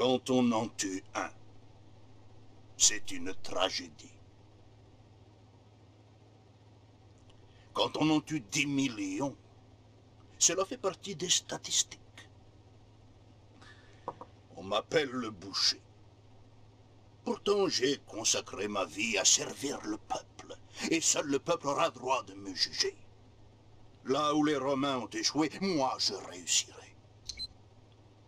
Quand on en tue un, c'est une tragédie. Quand on en tue 10 millions, cela fait partie des statistiques. On m'appelle le boucher. Pourtant, j'ai consacré ma vie à servir le peuple, et seul le peuple aura droit de me juger. Là où les Romains ont échoué, moi je réussirai.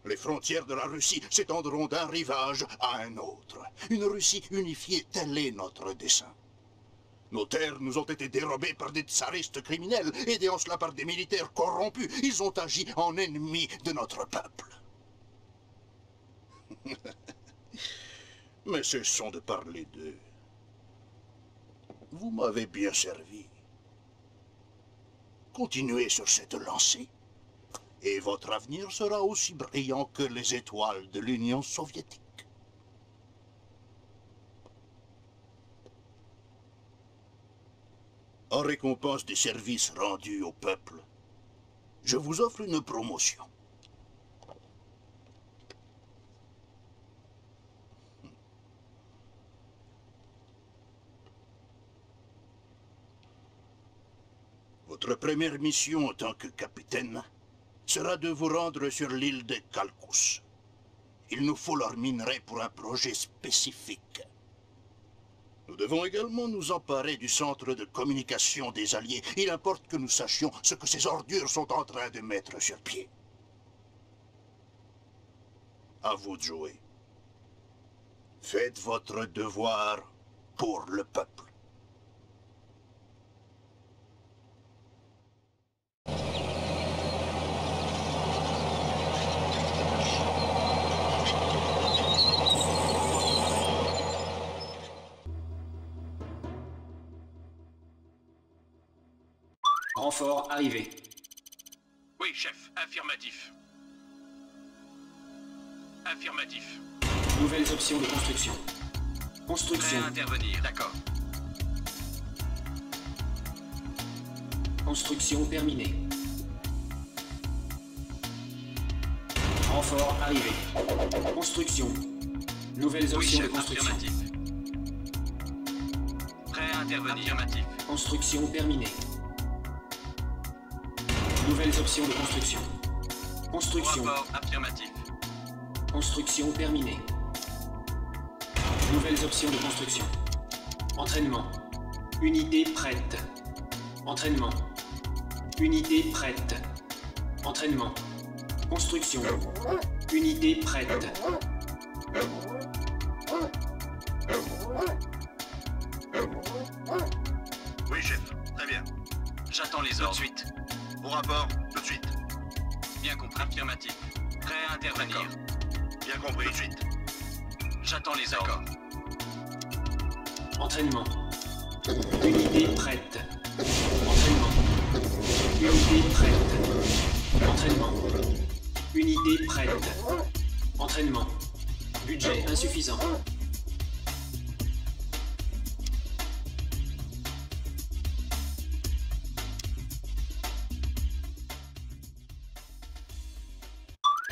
Les frontières de la Russie s'étendront d'un rivage à un autre. Une Russie unifiée, tel est notre dessein. Nos terres nous ont été dérobées par des tsaristes criminels, aidés en cela par des militaires corrompus. Ils ont agi en ennemis de notre peuple. Mais cessons de parler d'eux. Vous m'avez bien servi. Continuez sur cette lancée, et votre avenir sera aussi brillant que les étoiles de l'Union soviétique. En récompense des services rendus au peuple, je vous offre une promotion. Votre première mission en tant que capitaine sera de vous rendre sur l'île de Kalkus. Il nous faut leur minerai pour un projet spécifique. Nous devons également nous emparer du centre de communication des Alliés. Il importe que nous sachions ce que ces ordures sont en train de mettre sur pied. À vous de jouer. Faites votre devoir pour le peuple. Renfort arrivé. Oui, chef. Affirmatif. Affirmatif. Nouvelles options de construction. Construction. Prêt à intervenir, d'accord. Construction terminée. Renfort arrivé. Construction. Nouvelles options de construction. Affirmatif. Prêt à intervenir. Affirmatif. Construction terminée. Nouvelles options de construction. Construction. Rapport affirmatif. Construction terminée. Nouvelles options de construction. Entraînement. Unité prête. Entraînement. Unité prête. Entraînement. Construction. Unité prête. Oui, chef. Très bien. J'attends les ordres. Suite. Au rapport, tout de suite. Bien compris. Affirmatif. Prêt à intervenir. Bien compris. Tout de suite. J'attends les ordres. Entraînement. Unité prête. Entraînement. Unité prête. Entraînement. Unité prête. Entraînement. Budget insuffisant.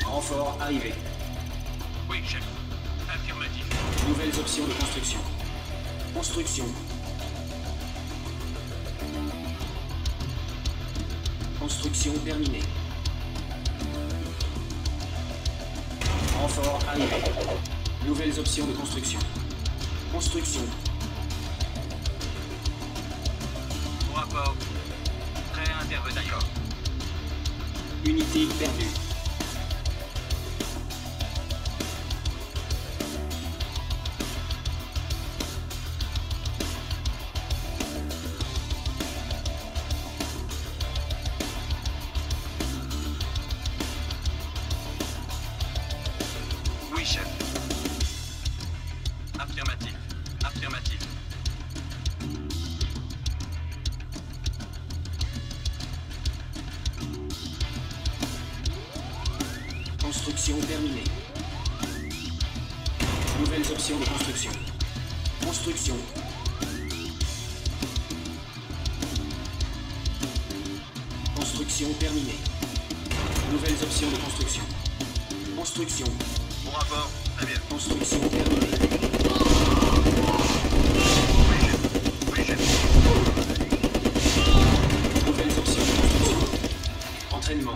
Renfort arrivé. Oui, chef. Affirmatif. Nouvelles options de construction. Construction. Construction terminée. Renfort arrivé. Nouvelles options de construction. Construction. Rapport. Prêt à intervenir. D'accord. Unité perdue. Construction terminée. Nouvelles options de construction. Construction. Construction terminée. Nouvelles options de construction. Construction. Bon rapport. Travers construction terrain. Nouvelle fonction construction. Entraînement.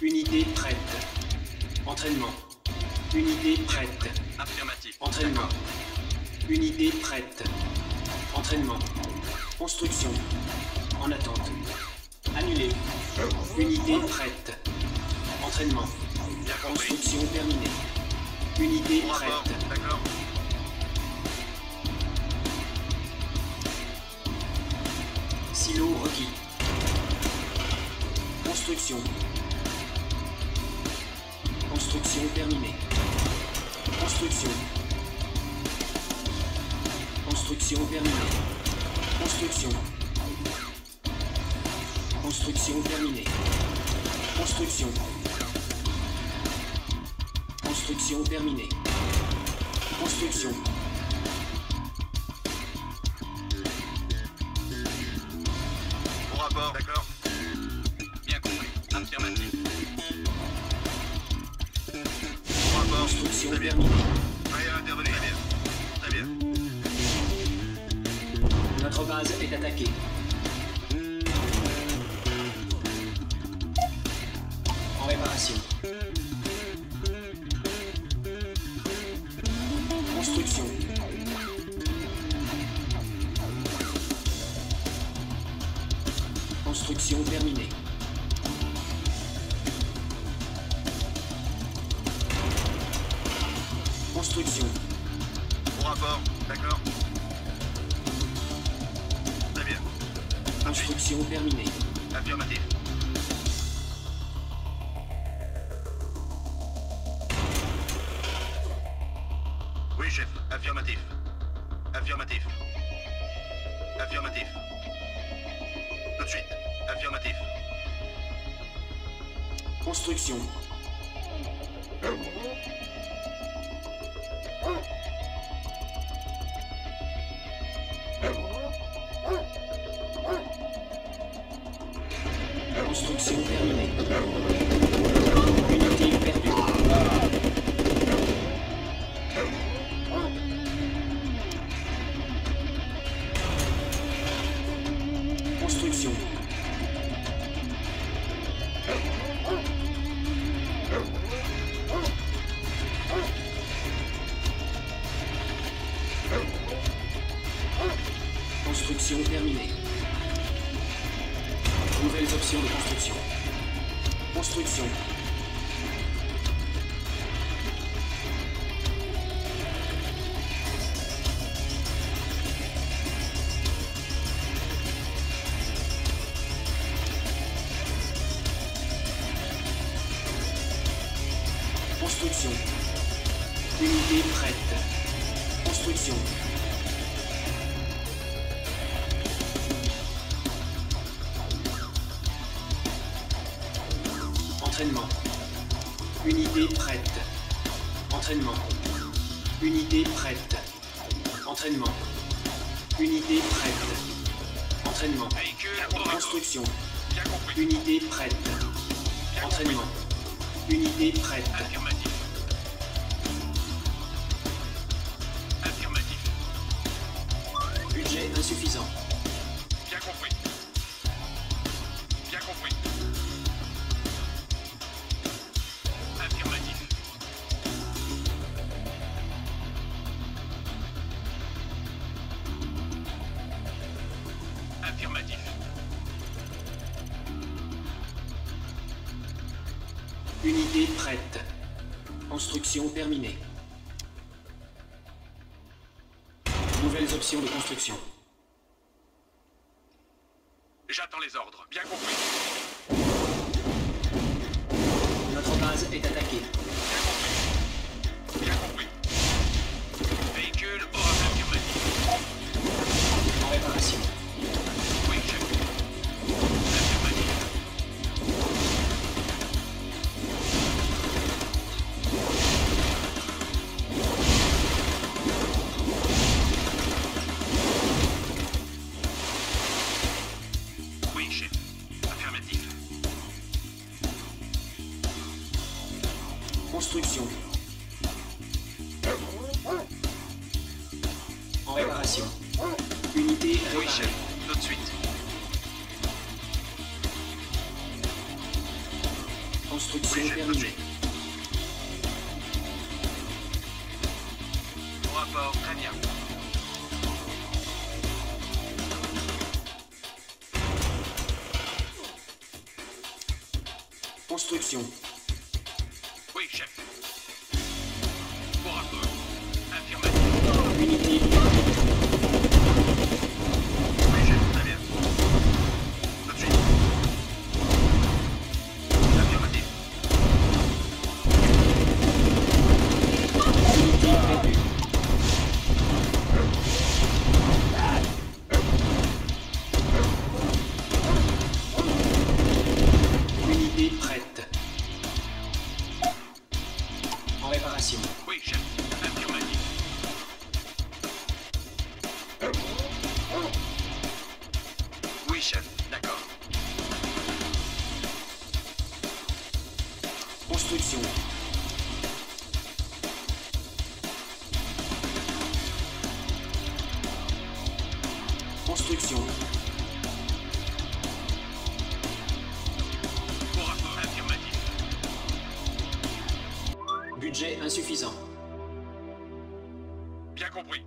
Unité prête. Entraînement. Unité prête. Affirmatif. Entraînement. Unité prête. Entraînement. Construction. En attente. Annulé. Unité prête. Entraînement. Construction terminée. Unité prête. D'accord. Silo requis. Construction. Construction terminée. Construction. Construction terminée. Construction. Construction terminée. Construction. Construction terminée. Construction. Bon rapport. D'accord. Bien compris. Affirmatif. Bon rapport. Construction terminée. Allez, intervenez. Très bien. Très bien. Notre base est attaquée. En réparation. Construction. Construction terminée. Construction. Bon rapport, d'accord. Très bien. Construction terminée. Affirmatif. Chef, affirmatif. Affirmatif. Affirmatif. Tout de suite. Affirmatif. Construction. Construction terminée. Unité perdue. Construction. Construction terminée. Nouvelles options de construction. Construction. Construction. Unité prête. Construction. Entraînement. Unité prête. Entraînement. Unité prête. Entraînement. Unité prête. Entraînement. Construction. Unité prête. Entraînement. Unité prête. Affirmatif. Affirmatif. Budget insuffisant. Bien compris. Bien compris. Affirmatif. Affirmatif. Unité prête. Construction terminée. Nouvelles options de construction. J'attends les ordres. Bien compris. Notre base est attaquée. Bien compris. Bien compris. Véhicule au affirmatif. En réparation. Oui, je... Construction. Construction terminée. Bon rapport, très bien. Construction. Oui, chef. Bon rapport. Affirmatif. Unité. Oui, chef, très bien. Objet. Affirmatif. Unité prévue. Unité prête. En réparation. Oui, chef. Affirmatif. Oui, chef. D'accord. Construction. Construction. Bon rapport. Affirmatif. Budget insuffisant. Bien compris.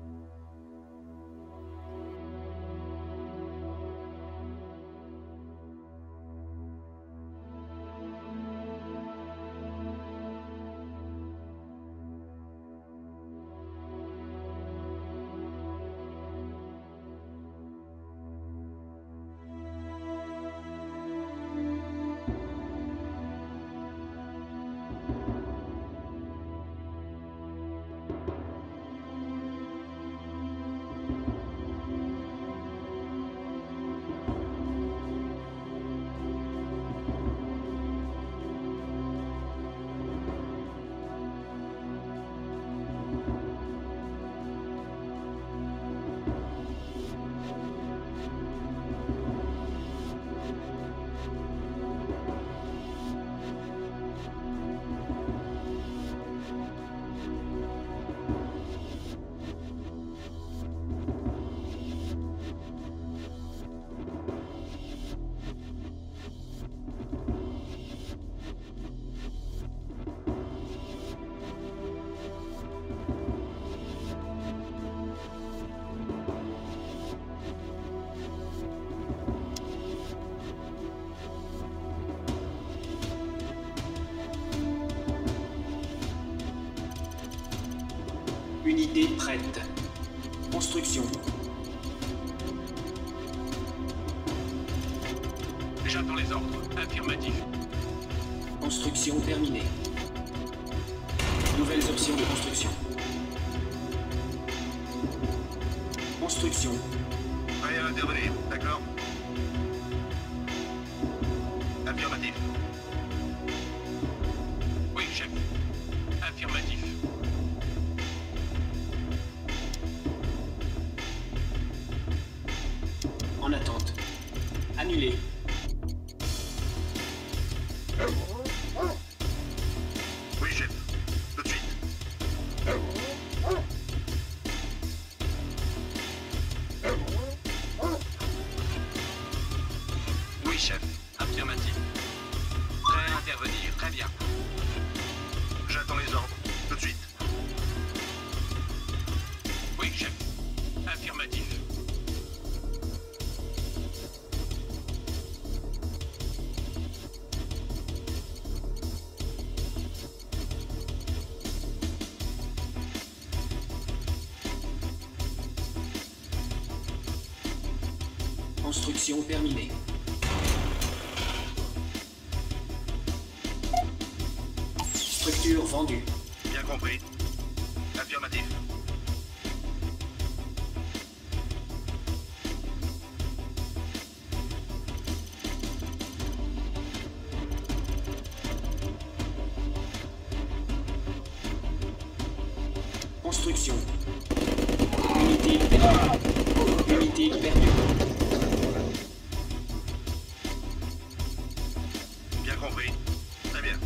Unité prête. Construction. J'attends les ordres. Affirmatif. Construction terminée. Nouvelles options de construction. Construction. Rien à intervenir, d'accord. Affirmatif. Oui, chef. Affirmatif. En attente. Annulé. Oui, chef. Tout de suite. Oui, chef. Affirmatif. Prêt à intervenir. Très bien. J'attends les ordres. Tout de suite. Oui, chef. Affirmatif. Construction terminée. Structure vendue. Bien compris. Affirmatif. Construction. Unité perdue. Unité perdue. Compris. Très bien.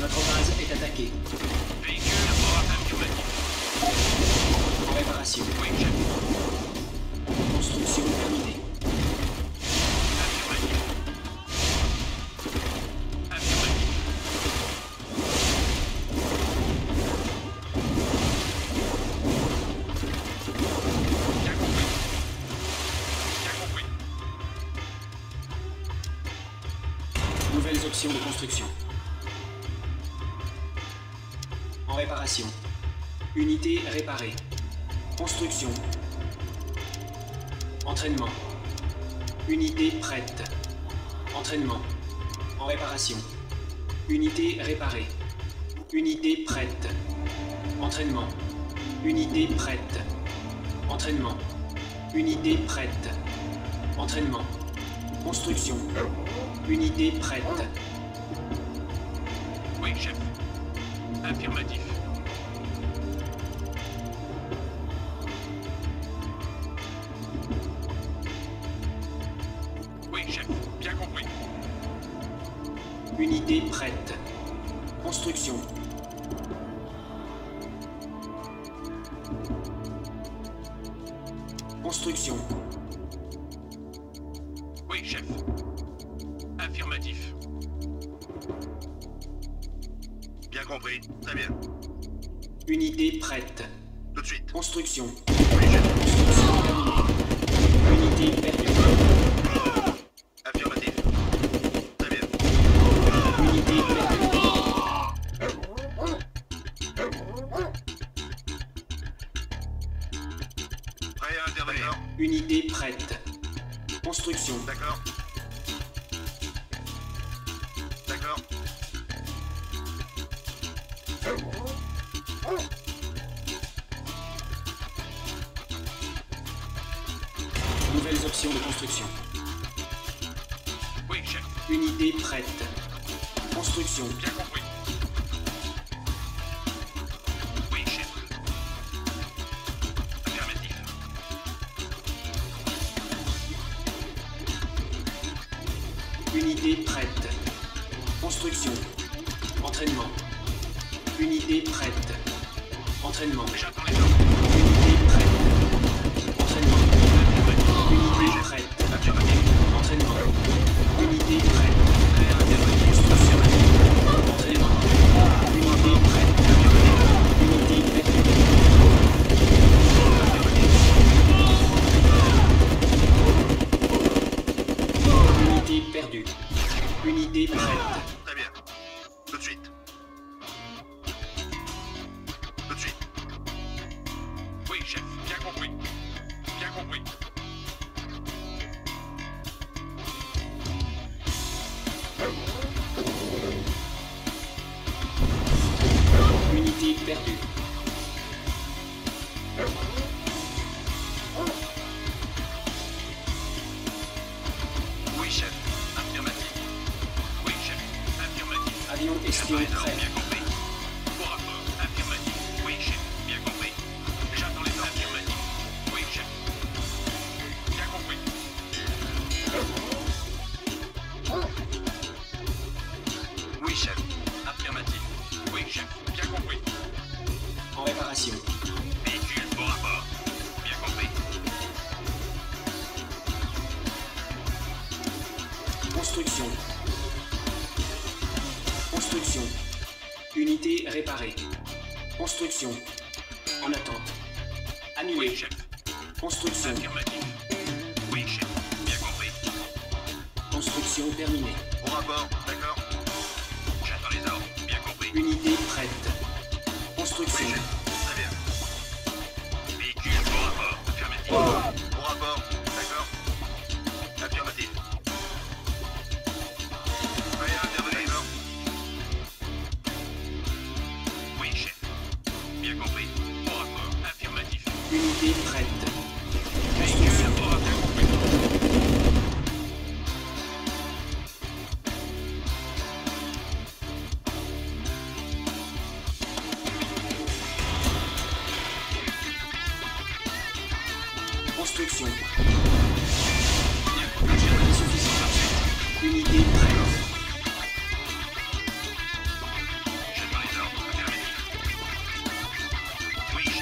Notre base est attaquée. Véhicule à bord affirmatif. Préparation. Oui, chef. Construction de construction. En réparation. Unité réparée. Construction. Entraînement. Unité prête. Entraînement. En réparation. Unité réparée. Unité prête. Entraînement. Unité prête. Entraînement. Unité prête. Entraînement. Construction. Unité prête. Oui, chef. Affirmatif. Oui, chef. Bien compris. Unité prête. Construction. Construction. Oui, chef. Affirmatif. Bien compris. Très bien. Unité prête. Tout de suite. Construction. Oui, chef. Construction. Unité perpétuelle. Affirmatif. Très bien. Unité perpétuelle. Prêt à intervenir. Unité prête. Construction. D'accord. D'accord. Nouvelles options de construction. Oui, chef. Unité prête. Construction. Bien compris. Oui, chef. Affirmatif. Unité prête. Construction. Entraînement. Unité prête. Entraînement. J'attends les ordres. Unité prête. Entraînement. Unité prête. Entraînement. Unité prête. Construction. Entraînement. Unité prête. Unité prête. Unité perdue. Unité prête. Très bien. Tout de suite. Tout de suite. Oui, chef. Bien compris. Bien compris. Unité perdue. Oui, chef. Affirmatif. Oui, chef. Affirmatif. Avion espion prêt. Bien compris. Pour rapport. Affirmatif. Oui, chef. Bien compris. J'attends les ordres. Affirmatif. Oui, chef. Bien compris. Oui, chef. Affirmatif. Oui, chef. Bien compris. En réparation. Véhicule pour rapport. Bien compris. Construction. Construction. Unité réparée. Construction. En attente. Annulé. Oui, chef. Construction. Affirmatif. Oui, chef. Bien compris. Construction terminée. Au rapport. D'accord. J'attends les ordres. Bien compris. Unité prête. Construction. Oui, chef. Très bien. Véhicule au rapport. Affirmatif. Au rapport. D'accord. Affirmatif. Prêt à intervenir. Oui, chef. Bien compris. Au rapport. Affirmatif. Unité prête. Véhicule au rapport. Bien compris. Construction. Unité prête. J'attends les ordres. Affirmatif. Oui, chef.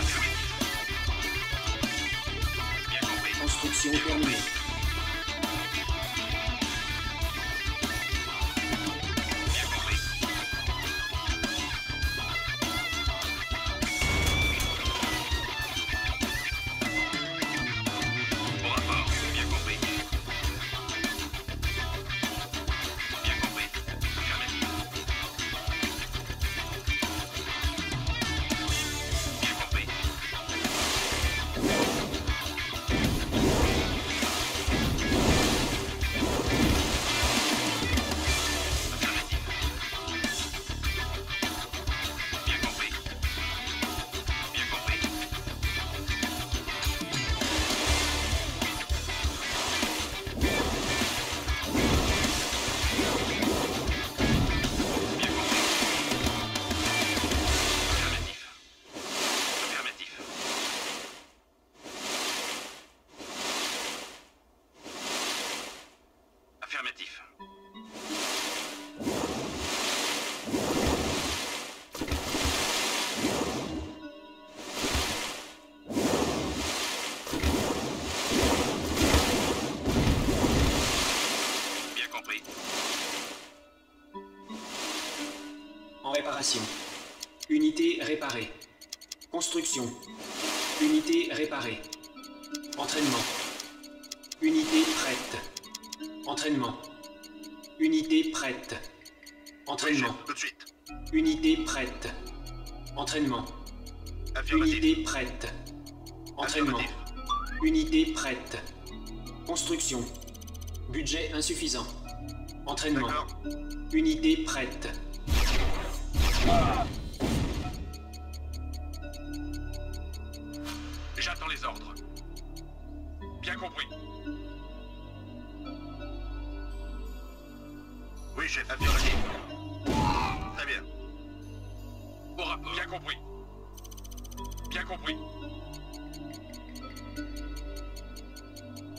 Affirmatif. Bien compris. Construction terminée. négatif. Bien compris. En réparation. Unité réparée. Construction. Unité réparée. Entraînement. Unité prête. Entraînement. Unité prête. Entraînement. Oui, tout de suite. Unité prête. Entraînement. Unité prête. Entraînement. Unité prête. Construction. Budget insuffisant. Entraînement. Unité prête. J'attends les ordres. Bien compris. Oui, chef. Affirmatif. Très bien. Au rapport. Bien compris. Bien compris.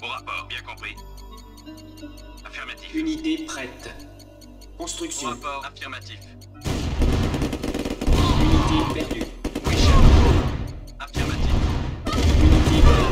Au rapport. Bien compris. Affirmatif. Unité prête. Construction. Au rapport. Affirmatif. Unité perdue. Oui, chef. Affirmatif. Unité perdue.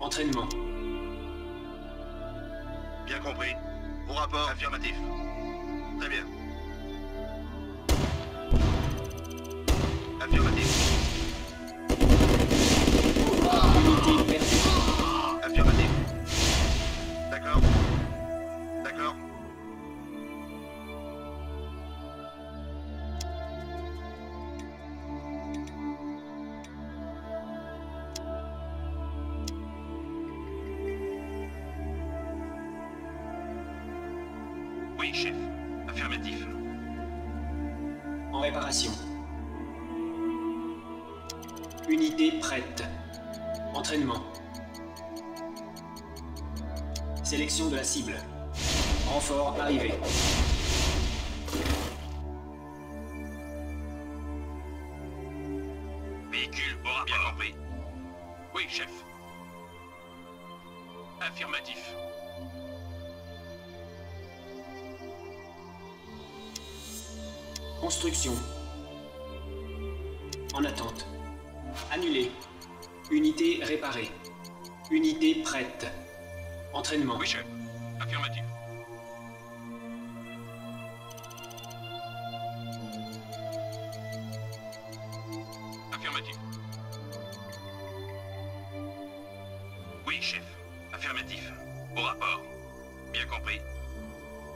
Entraînement. Bien compris. Au rapport. Affirmatif. Très bien. Affirmatif. Unité perdue. Affirmatif. D'accord. D'accord. Sélection de la cible. Renfort arrivé. Véhicule au rapport. Bien compris. Oui, chef. Affirmatif. Construction. En attente. Annulé. Unité réparée. Unité prête. Entraînement. Oui, chef. Affirmatif. Affirmatif. Oui, chef. Affirmatif. Au rapport. Bien compris.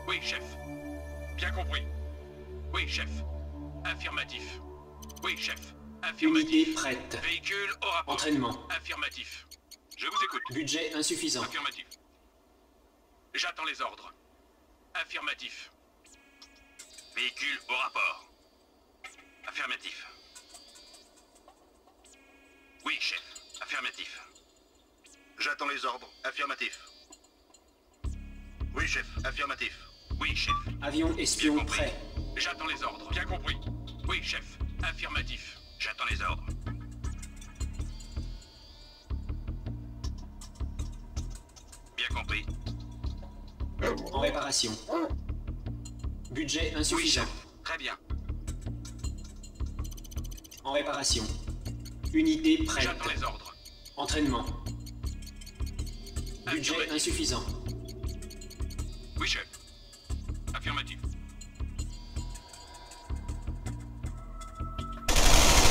Oui, chef. Bien compris. Oui, chef. Affirmatif. Oui, chef. Affirmatif. Unité prête. Véhicule au rapport. Entraînement. Affirmatif. Je vous écoute. Budget insuffisant. Affirmatif. J'attends les ordres. Affirmatif. Véhicule au rapport. Affirmatif. Oui, chef. Affirmatif. J'attends les ordres. Affirmatif. Oui, chef. Affirmatif. Oui, chef. Avion espion prêt. J'attends les ordres. Bien compris. Oui, chef. Affirmatif. J'attends les ordres. Bien compris. Oh. En réparation. Budget insuffisant. Oui, très bien. En réparation. Unité prête. J'attends les ordres. Entraînement. Budget Affirmatif. Insuffisant. Oui, chef. Affirmatif.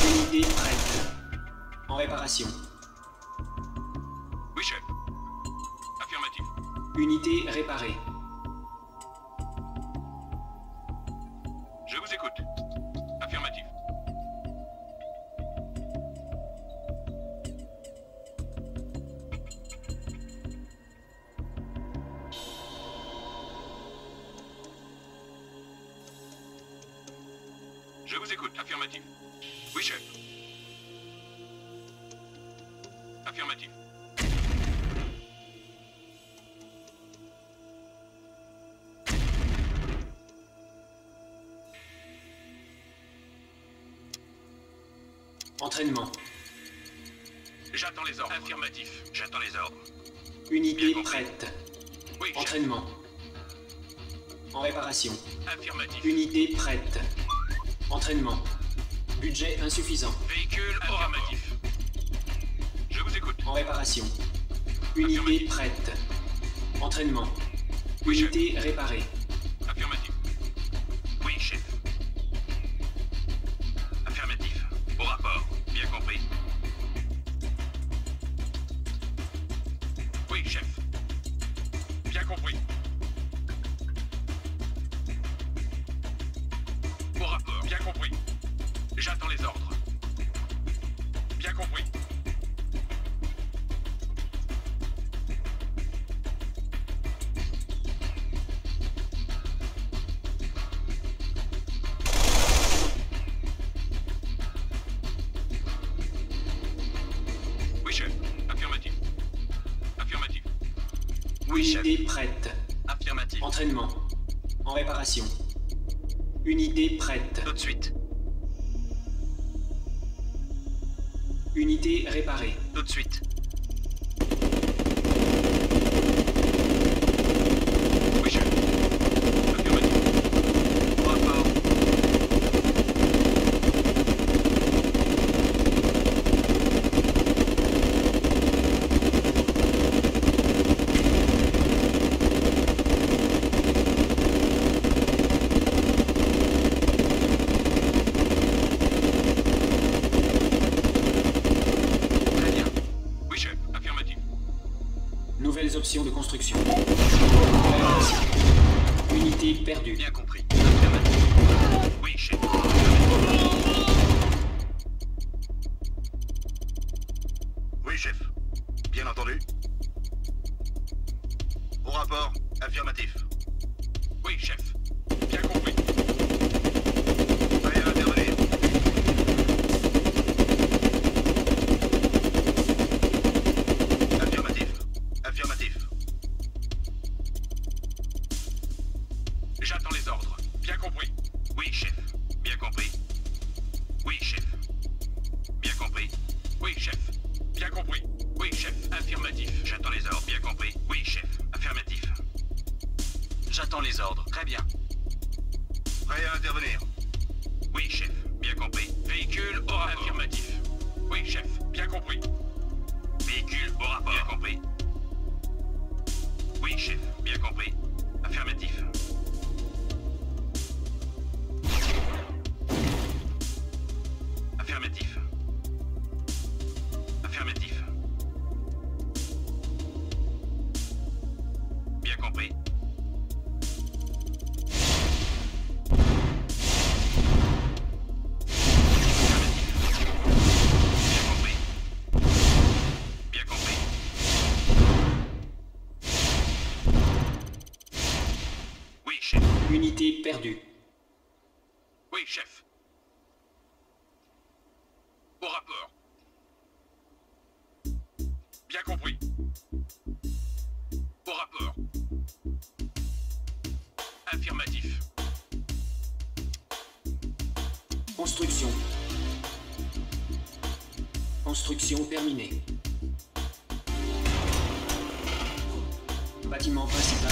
Unité prête. En réparation. Oui, chef. Affirmatif. Unité réparée. Je vous écoute. Affirmatif. Je vous écoute. Affirmatif. Oui, chef. Affirmatif. Entraînement. J'attends les ordres. Affirmatif. J'attends les ordres. Unité prête. Oui, entraînement. En réparation. Affirmatif. Unité prête. Entraînement. Budget insuffisant. Véhicule affirmatif. Je vous écoute. En réparation. Unité affirmatif. Prête. Entraînement. Oui, unité chef. Réparée. Affirmatif. Oui, chef. Affirmatif. Au rapport. Bien compris. Oui, chef. Bien compris. Au rapport. Bien compris. J'attends les ordres. Bien compris. Oui, chef. Affirmatif. Affirmatif. Oui, chef. Unité prête. Affirmatif. Entraînement. En réparation. Unité prête. Tout de suite. Unité réparée. Tout de suite. Oui, chef. Affirmatif. Rapport. Nouvelles options de construction. Unité perdue. Bien compris. Oui, chef. Oui, chef. Bien entendu. Au rapport. Affirmatif. Oui, chef. Bien compris. J'attends les ordres. Bien compris. Oui, chef. Bien compris. Oui, chef. Bien compris. Oui, chef. Bien compris. Oui, chef. Affirmatif. J'attends les ordres. Bien compris. Oui, chef. Affirmatif. J'attends les ordres. Très bien. Prêt à intervenir. Oui, chef. Bien compris. Véhicule au rapport. Affirmatif. Oui, chef. Bien compris. Véhicule au rapport. Bien compris. Oui, chef. Bien compris. Affirmatif. Affirmatif. Affirmatif. Bien compris. Unité perdue. Oui, chef. Au rapport. Bien compris. Au rapport. Affirmatif. Construction. Construction terminée. bâtiment principal.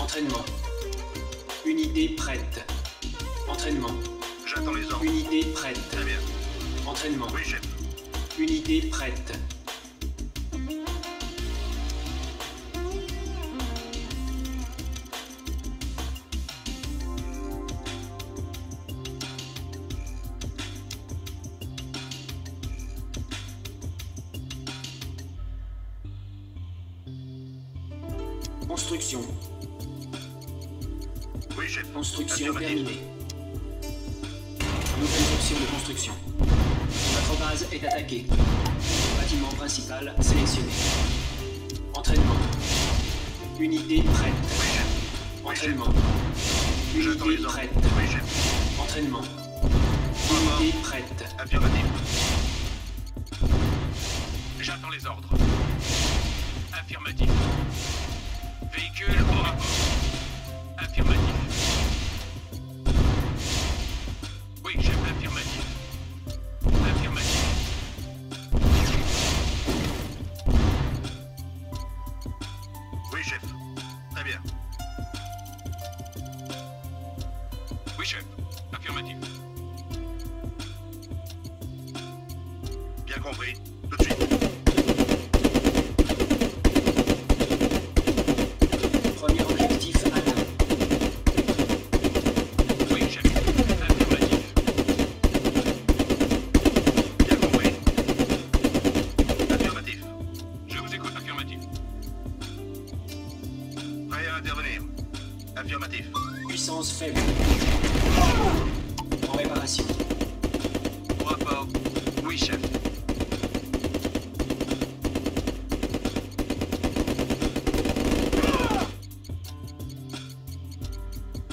Entraînement. Unité prête. Entraînement. J'attends les ordres. Unité prête. Très bien. Entraînement. Oui, chef. Unité prête. Construction. Oui, chef. Construction terminée. Nouvelle option de construction. Notre base est attaquée. Bâtiment principal sélectionné. Entraînement. Unité prête. Oui, chef. Entraînement. Oui, chef. Unité prête. Oui, chef. Entraînement. Unité prête. Affirmatif. J'attends les ordres. Affirmatif. Véhicule au rapport. Affirmatif. Oui, chef, affirmatif. Affirmatif. Oui, chef. Très bien. Oui, chef. Affirmatif. Bien compris. Tout de suite.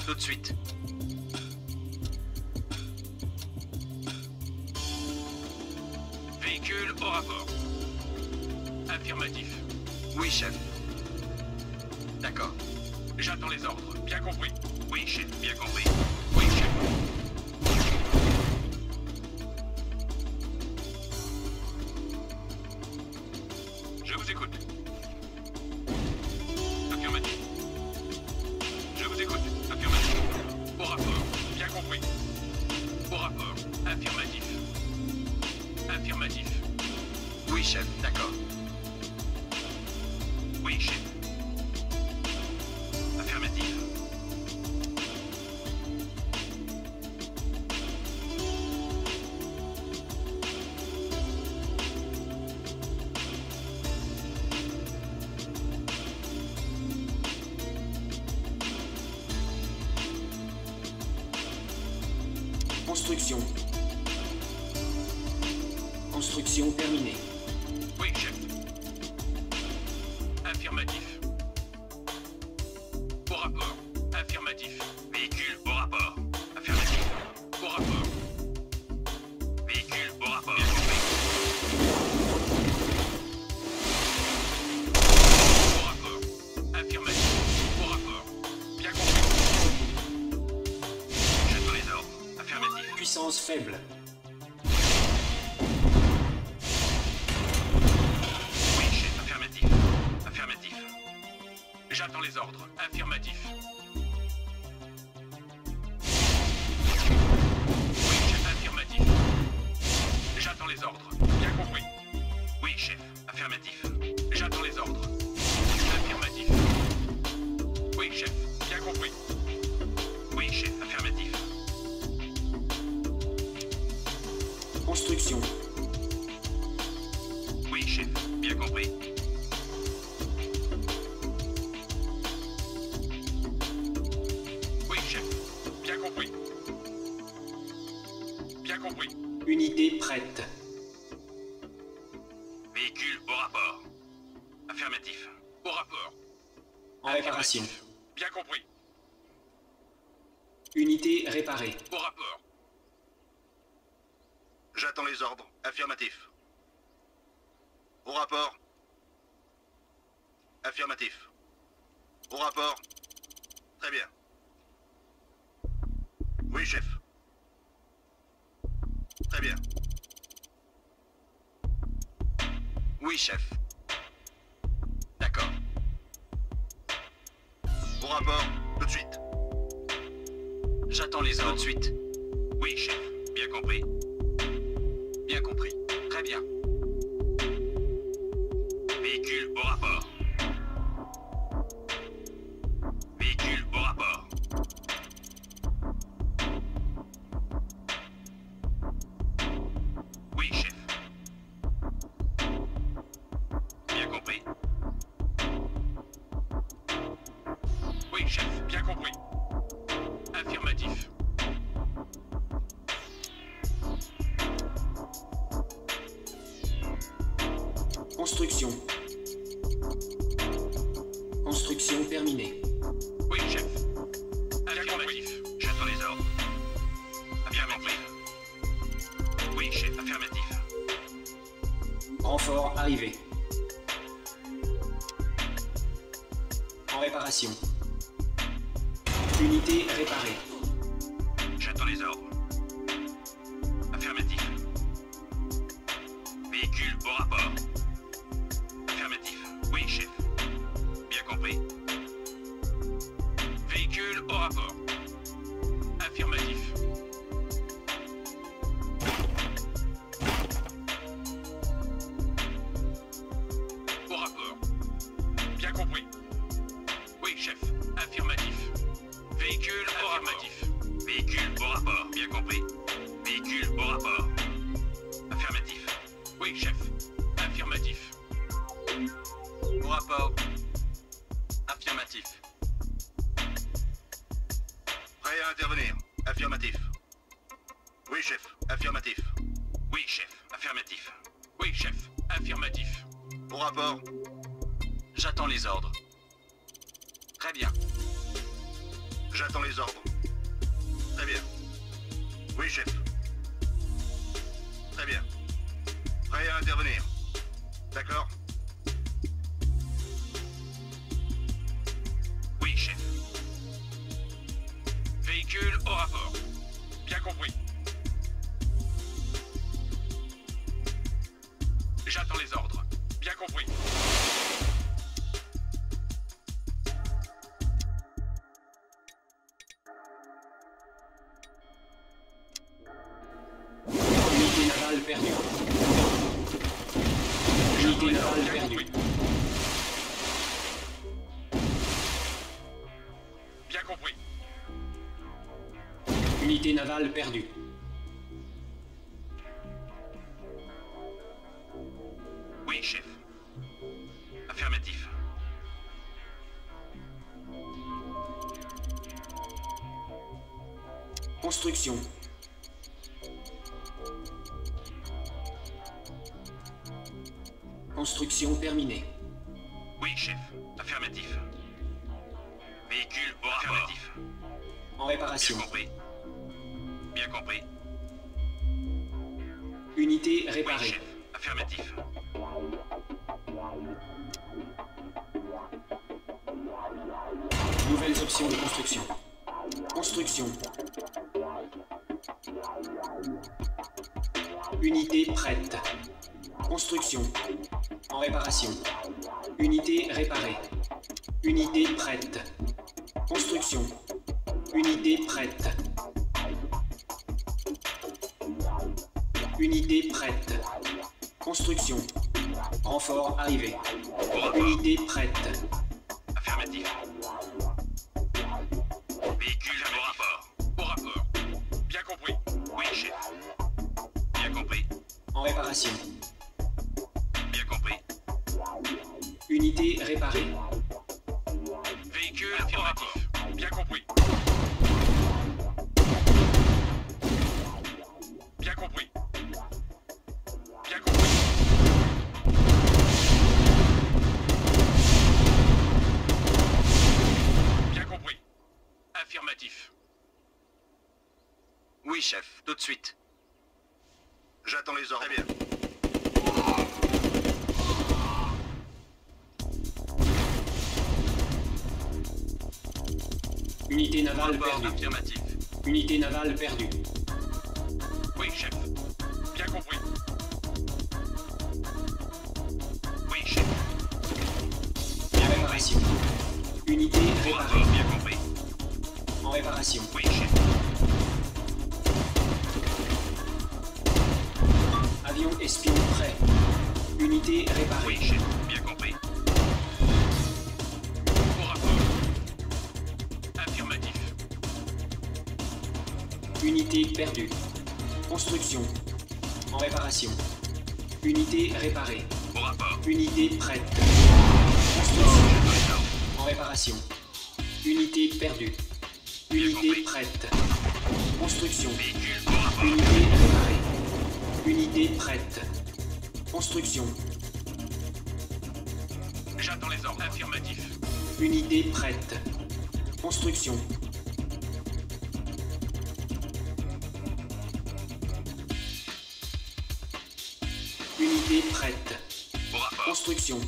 Tout de suite. Véhicule au rapport. Affirmatif. Oui, chef. D'accord. J'attends les ordres. Bien compris. Oui, chef. Bien compris. Oui, chef. Je vous écoute. Affirmatif. Je vous écoute. Affirmatif. Au rapport. Bien compris. Au rapport. Affirmatif. Affirmatif. Oui, chef. D'accord. Oui, chef. Affirmatif. Construction. Construction terminée. Oui, chef. Affirmatif. Au rapport. Affirmatif. Véhicule au rapport. Affirmatif. Au rapport. Véhicule au rapport. Au rapport. Affirmatif. Au rapport. Bien compris. J'attends les ordres. Affirmatif. Puissance faible. J'attends les ordres. Affirmatif. Oui, chef, affirmatif. J'attends les ordres. Bien compris. Oui, chef, affirmatif. J'attends les ordres. Affirmatif. Oui, chef, bien compris. Oui, chef, affirmatif. Construction. Oui, chef, bien compris. Unité prête. Véhicule au rapport. Affirmatif. Au rapport. En réparation. Bien compris. Unité réparée. Au rapport. J'attends les ordres. Affirmatif. Au rapport. Affirmatif. Au rapport. Très bien. Oui, chef. Très bien. Oui, chef. D'accord. Au rapport, tout de suite. J'attends les ordres. Tout de suite. Oui, chef. Bien compris. Bien compris. Très bien. Véhicule au rapport. Véhicule au rapport. Oui, chef. Bien compris. Oui, chef. Bien compris. Affirmatif. Construction. Construction terminée. Oui, chef. Affirmatif. J'attends les ordres. Affirmatif. Oui, chef. Affirmatif. Renfort arrivé. En réparation. Unité réparée. J'attends les ordres. Affirmatif. Véhicule au rapport. Affirmatif. Oui, chef. Bien compris. Véhicule au rapport. Affirmatif. Au rapport. Bien compris. Oui, chef. Affirmatif. Véhicule au affirmatif. Véhicule au rapport. Bien compris. Véhicule au rapport. Affirmatif. Oui, chef. Affirmatif. Au rapport. Affirmatif. Prêt à intervenir. Affirmatif. Oui, chef. Affirmatif. Oui, chef. Affirmatif. Oui, chef. Affirmatif. Au rapport. J'attends les ordres. Très bien. J'attends les ordres. Très bien. Oui, chef. Très bien. Prêt à intervenir. D'accord. Oui, chef. Véhicule au rapport. Bien compris. J'attends les ordres. Bien compris. Perdu. Unité navale perdue. Bien compris. Unité navale perdue. Oui, chef. Affirmatif. Construction. Construction terminée. Oui, chef. Affirmatif. Véhicule au rapport. En réparation. Bien compris. Bien compris. Unité réparée. Oui, chef. Affirmatif. Nouvelles options de construction. Construction. Unité prête. Construction. En réparation. Unité réparée. Unité prête. Construction. Unité prête. Unité prête. Construction. Renfort arrivé. Unité prête. Affirmatif. Véhicule au rapport. Au rapport. Bien compris. Oui, chef. Bien compris. En réparation. Unité réparée. Véhicule affirmatif. Bien compris. Bien compris. Bien compris. Bien compris. Affirmatif. Oui, chef. Tout de suite. J'attends les ordres. Très bien. Unité navale perdue. Affirmatif. Unité navale perdue. Oui, chef. Bien compris. Réparation. Unité réparée. Bien compris. En réparation. Oui, chef. Avion espion prêt. Unité réparée. Oui, chef. Bien compris. Au rapport. Affirmatif. Unité perdue. Construction. En réparation. Unité réparée. Au rapport. Unité prête. Construction. En réparation. Unité perdue. Unité prête. Construction. Unité réparée. Unité prête. Construction. J'attends les ordres. Affirmatif. Unité prête. Construction. Unité prête. Construction.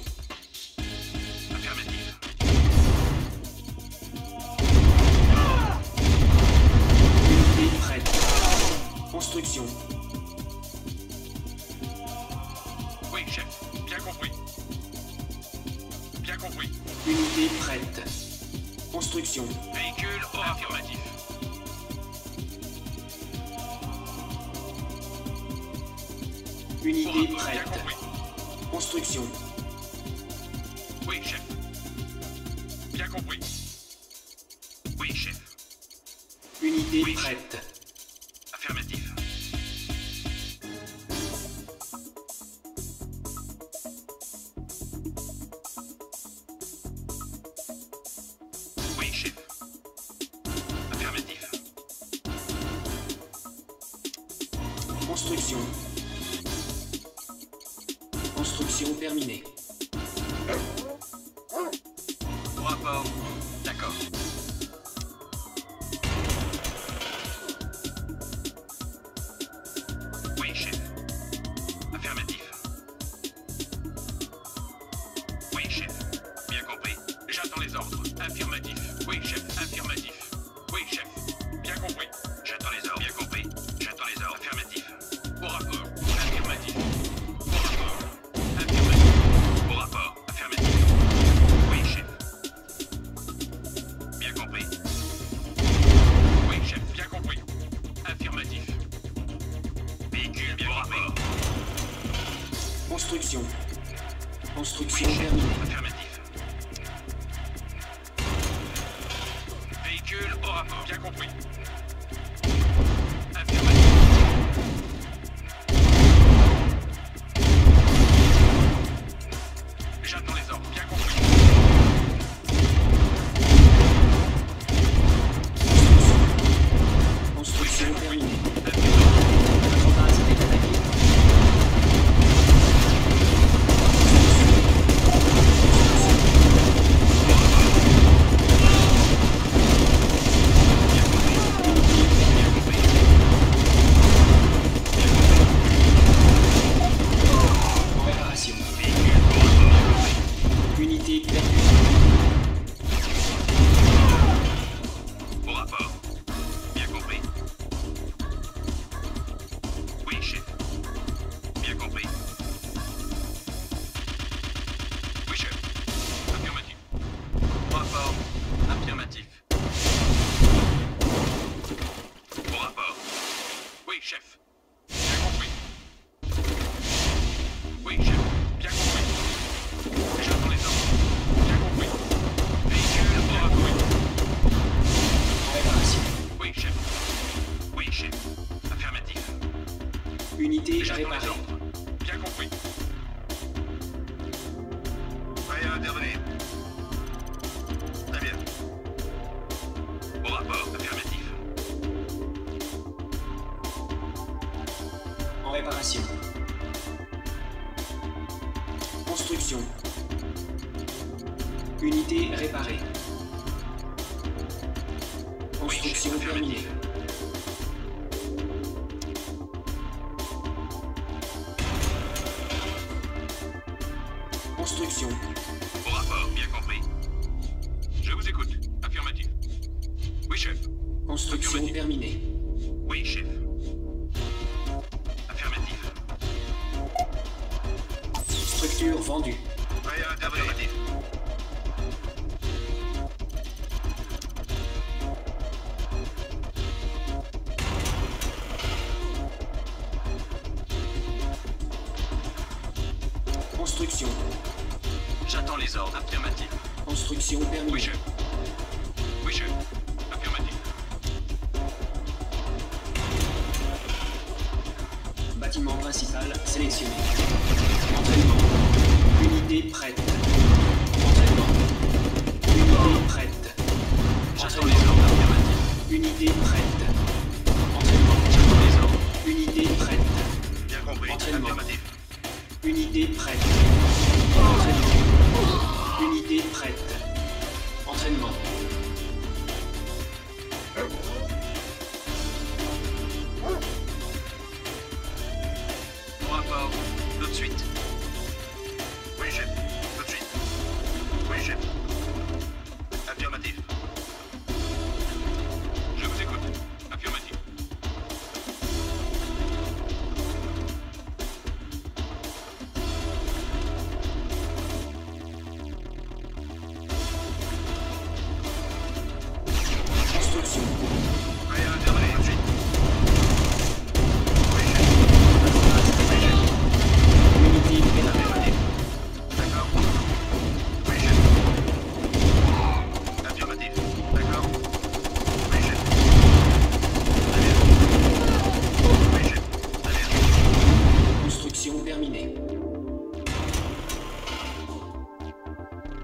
Affirmatif. Unité prête. Construction. Oui, chef. Bien compris. Bien compris. Unité prête. Construction. Véhicule affirmatif. Unité prête. Construction. Oui, chef. Bien compris. Oui, chef. Unité prête. Affirmatif. Oui, chef. Affirmatif. Construction. Construction terminée. Rapport. D'accord. Oui, chef. Affirmatif. Oui, chef. Bien compris. J'attends les ordres. Affirmatif. Oui, chef. Affirmatif. Oui, chef. Bien compris. J'attends les ordres. Bien compris. J'attends les ordres. Affirmatif. Au rapport. Affirmatif. Construction. Construction terminée. Affirmatif. Véhicule au rapport. Bien compris. Affirmatif. J'attends les ordres. Bien compris. Construction. Construction terminée. Chef, bien compris. Oui, chef, bien compris. J'attends les ordres. Bien compris. Véhicule au rapport. Oui, chef. Oui, chef. Affirmatif. Unité réparée. Bien compris. Prêt à intervenir. Très bien. Au rapport. Affirmatif. Réparation. Construction. Unité réparée. Construction terminée. Construction. Au rapport, bien compris. Je vous écoute. Affirmatif. Oui, chef. Construction terminée. Oui, chef. Structure vendue. Prêt à intervenir. J'attends les ordres. Affirmatif. Construction permis. Oui, je. Oui, je. Affirmatif. Bâtiment principal sélectionné. Entraînement. Unité prête. Entraînement. Unité prête. J'attends les ordres. Affirmatif. Unité prête. Entraînement. J'attends les ordres. Unité prête. Bien compris. Entraînement. Affirmatif. Unité prête. Entraînement. Unité prête. Entraînement. Bon rapport. Tout de suite. Oui, chef. Tout de suite. Oui, chef. Affirmatif. Je vous écoute. Affirmatif.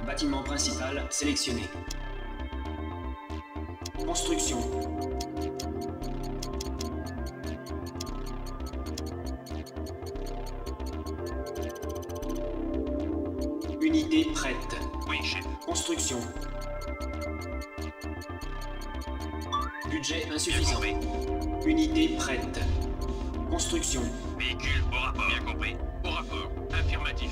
Bâtiment principal sélectionné. Construction. Unité prête. Oui, chef. Construction. Budget insuffisant. Unité prête. Construction. Véhicule au rapport. Bien compris. Au rapport. Affirmatif.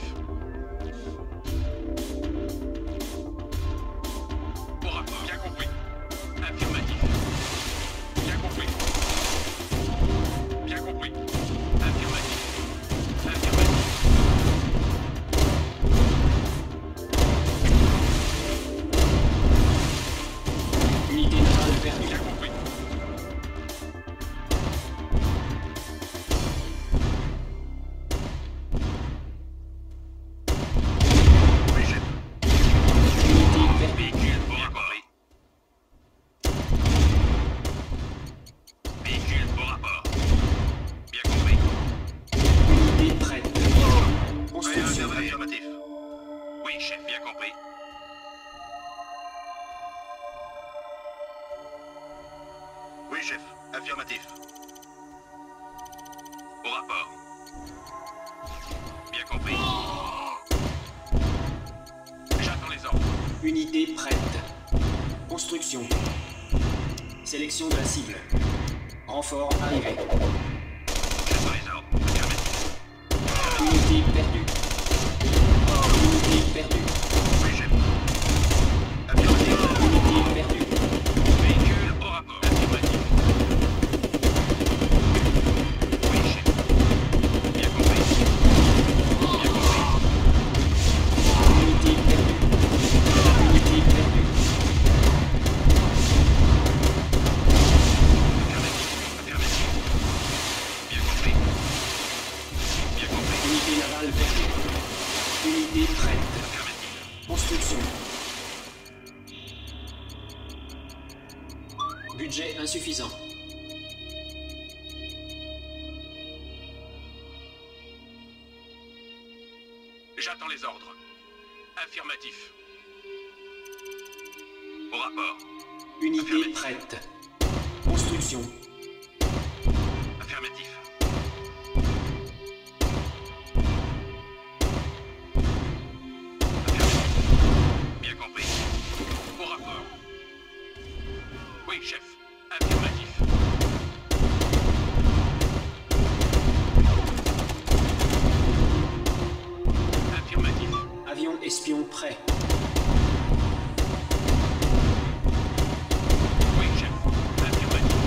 Oui, chef. Affirmatif. Au rapport. Bien compris. J'attends les ordres. Unité prête. Construction. Sélection de la cible. Renfort arrivé. J'attends les ordres. Affirmatif. Unité perdue. Unité perdue. Oui, chef. Affirmatif. Unité perdue. Véhicule au rapport. Affirmatif. Budget insuffisant. J'attends les ordres. Affirmatif. Au rapport. Unité prête. Construction. Affirmatif. Affirmatif. Bien compris. Au rapport. Oui, chef. Affirmatif. Affirmatif. Avion espion prêt. Oui, chef. Affirmatif.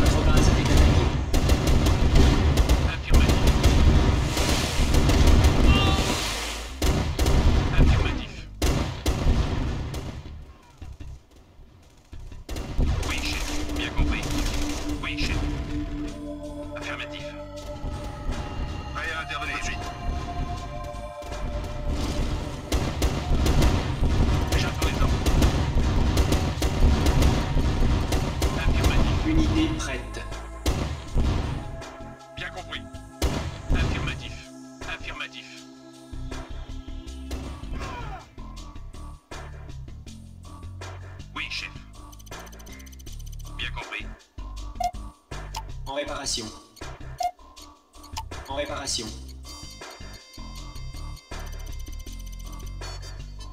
Notre base est attaquée. Affirmatif. Affirmatif. Affirmatif. Prêt à intervenir. compris. En réparation. En réparation.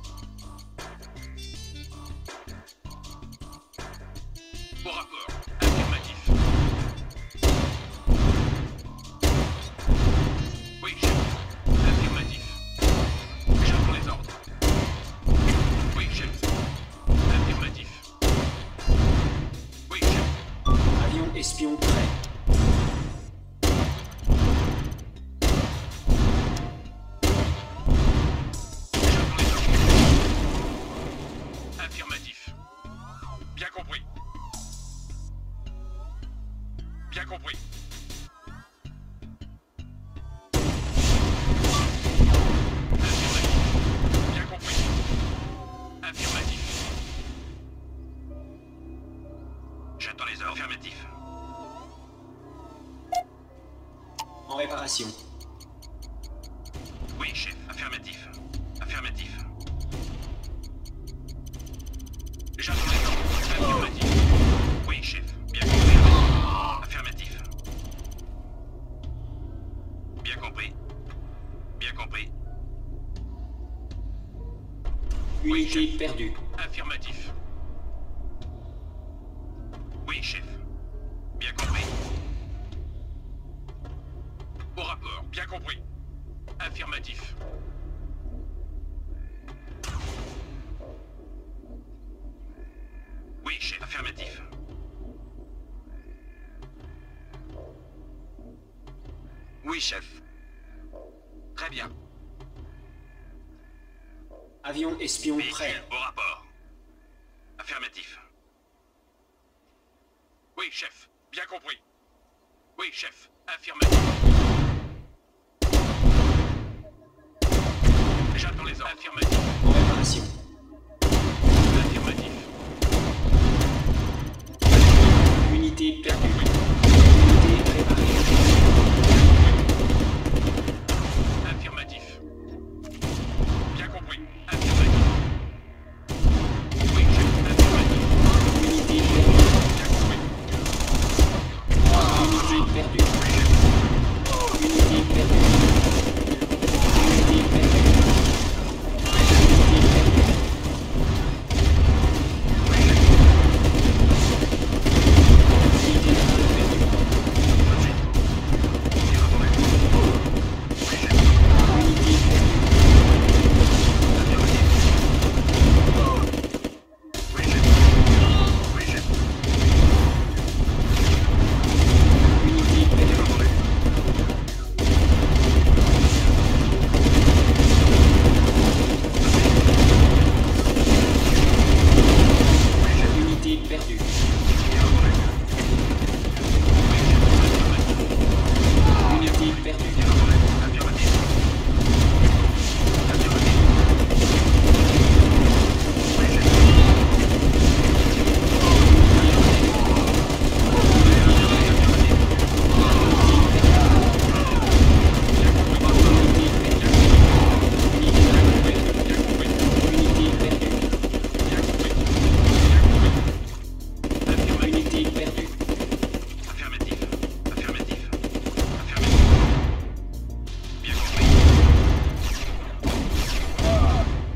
Au rapport. Affirmatif. Oui, chef. Affirmatif. J'attends les ordres. Oui, chef. Affirmatif. Oui, chef. Avion espion prêt. Perdu. Affirmatif. Oui, chef. Bien compris. Au rapport. Bien compris. Affirmatif. Oui, chef. Affirmatif. Oui, chef. Très bien. Avion espion prêt. Au rapport. Affirmatif. Oui, chef. Bien compris. Oui, chef. Affirmatif. J'attends les ordres. Affirmatif. En réparation. Affirmatif. Unité perdue. Unité réparée. Affirmatif. Bien compris.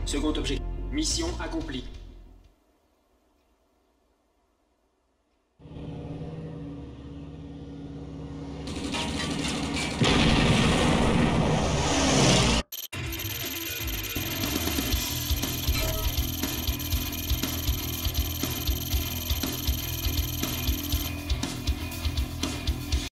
Second objet. Mission accomplie.